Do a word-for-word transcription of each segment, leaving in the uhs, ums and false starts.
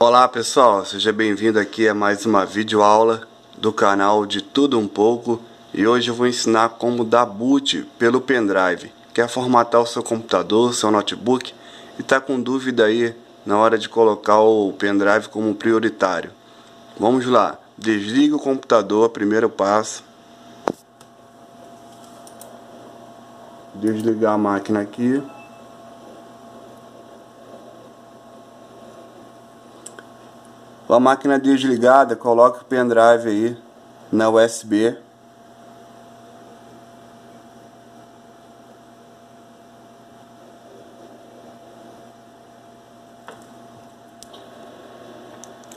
Olá pessoal, seja bem-vindo aqui a mais uma videoaula do canal de Tudo um Pouco. E hoje eu vou ensinar como dar boot pelo pendrive. Quer formatar o seu computador, seu notebook e está com dúvida aí na hora de colocar o pendrive como prioritário? Vamos lá, desliga o computador, primeiro passo. Desligar a máquina aqui. Com a máquina desligada, coloque o pendrive aí na U S B.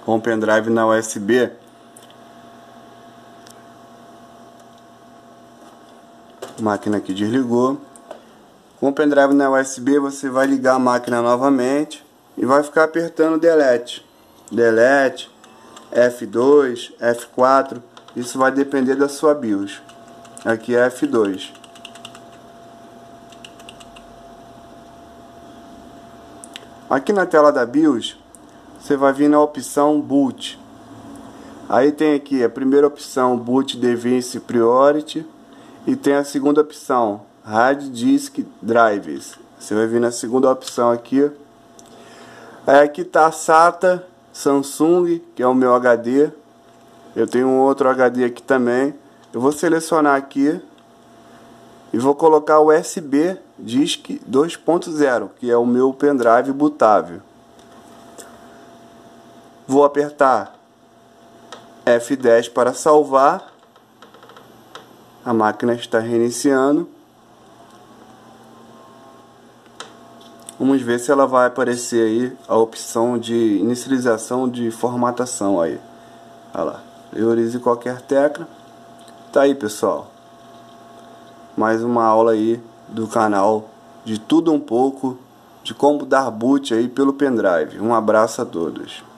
Com o pendrive na U S B, a máquina aqui desligou. Com o pendrive na U S B, você vai ligar a máquina novamente e vai ficar apertando delete. Delete, F dois, F quatro, isso vai depender da sua BIOS. Aqui é F dois. Aqui na tela da BIOS, você vai vir na opção Boot. Aí tem aqui a primeira opção Boot Device Priority e tem a segunda opção Hard Disk Drives. Você vai vir na segunda opção aqui. Aí aqui tá a SATA Samsung, que é o meu H D. Eu tenho um outro H D aqui também. Eu vou selecionar aqui e vou colocar o U S B Disk dois ponto zero, que é o meu pendrive bootável. Vou apertar F dez para salvar. A máquina está reiniciando. Vamos ver se ela vai aparecer aí a opção de inicialização de formatação aí. Olha lá, priorize qualquer tecla. Tá aí pessoal, mais uma aula aí do canal de Tudo um Pouco, de como dar boot aí pelo pendrive. Um abraço a todos.